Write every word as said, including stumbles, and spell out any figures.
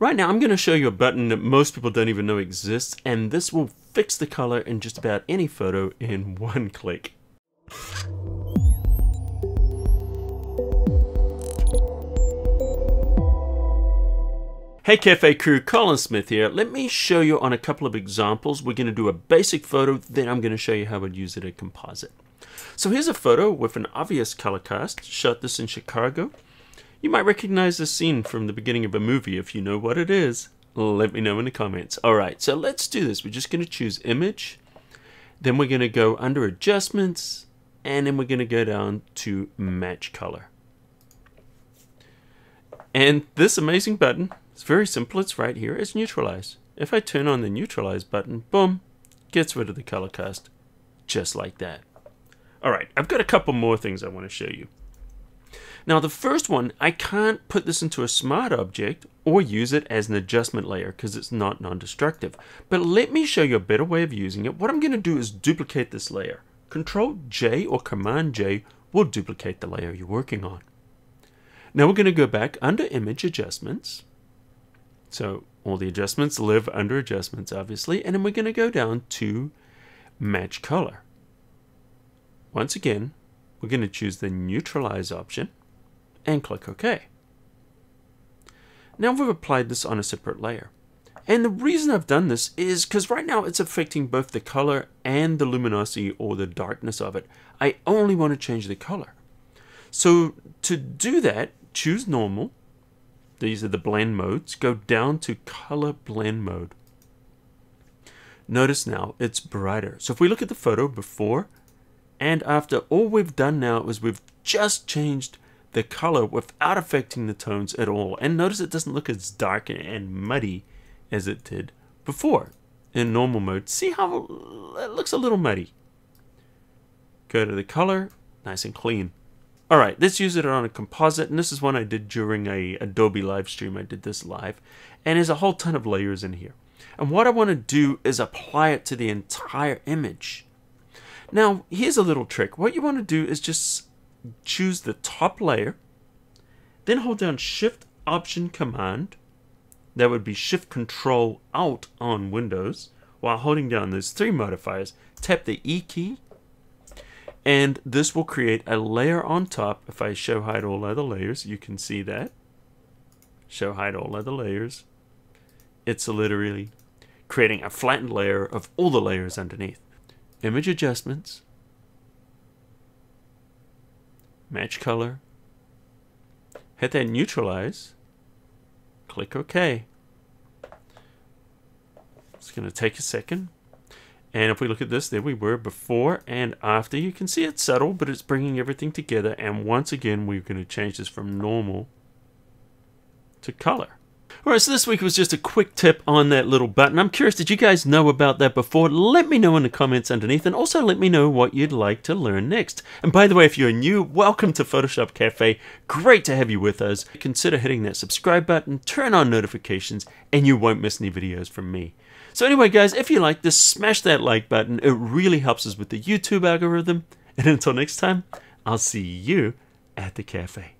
Right now, I'm going to show you a button that most people don't even know exists, and this will fix the color in just about any photo in one click. Hey Cafe crew, Colin Smith here. Let me show you on a couple of examples. We're going to do a basic photo, then I'm going to show you how I'd use it in composite. So here's a photo with an obvious color cast. Shot this in Chicago. You might recognize this scene from the beginning of a movie if you know what it is. Let me know in the comments. Alright, so let's do this. We're just going to choose Image. Then we're going to go under Adjustments. And then we're going to go down to Match Color. And this amazing button, it's very simple, it's right here, it's Neutralize. If I turn on the Neutralize button, boom, gets rid of the color cast, just like that. Alright, I've got a couple more things I want to show you. Now the first one, I can't put this into a smart object or use it as an adjustment layer because it's not non-destructive. But let me show you a better way of using it. What I'm going to do is duplicate this layer. Control J or Command J will duplicate the layer you're working on. Now we're going to go back under Image Adjustments. So all the adjustments live under Adjustments, obviously. And then we're going to go down to Match Color. Once again, we're going to choose the Neutralize option and click OK. Now we've applied this on a separate layer. And the reason I've done this is because right now it's affecting both the color and the luminosity or the darkness of it. I only want to change the color. So to do that, choose Normal. These are the blend modes. Go down to Color Blend Mode. Notice now it's brighter. So if we look at the photo before and after, all we've done now is we've just changed the color without affecting the tones at all. And notice it doesn't look as dark and muddy as it did before in normal mode. See how it looks a little muddy. Go to the color, nice and clean. Alright, let's use it on a composite, and this is one I did during a Adobe live stream. I did this live, and there's a whole ton of layers in here. And what I want to do is apply it to the entire image. Now, here's a little trick. What you want to do is just choose the top layer, then hold down Shift Option Command. That would be Shift Control Alt on Windows. While holding down those three modifiers, tap the E key, and this will create a layer on top. If I show hide all other layers, you can see that. Show hide all other layers. It's literally creating a flattened layer of all the layers underneath. Image Adjustments, Match Color, hit that Neutralize, click OK. It's going to take a second. And if we look at this, there we were before and after. You can see it's subtle, but it's bringing everything together. And once again, we're going to change this from normal to color. Alright, so this week was just a quick tip on that little button. I'm curious, did you guys know about that before? Let me know in the comments underneath, and also let me know what you'd like to learn next. And by the way, if you're new, welcome to Photoshop Cafe. Great to have you with us. Consider hitting that subscribe button, turn on notifications, and you won't miss any videos from me. So anyway, guys, if you like this, smash that like button. It really helps us with the YouTube algorithm. And until next time, I'll see you at the cafe.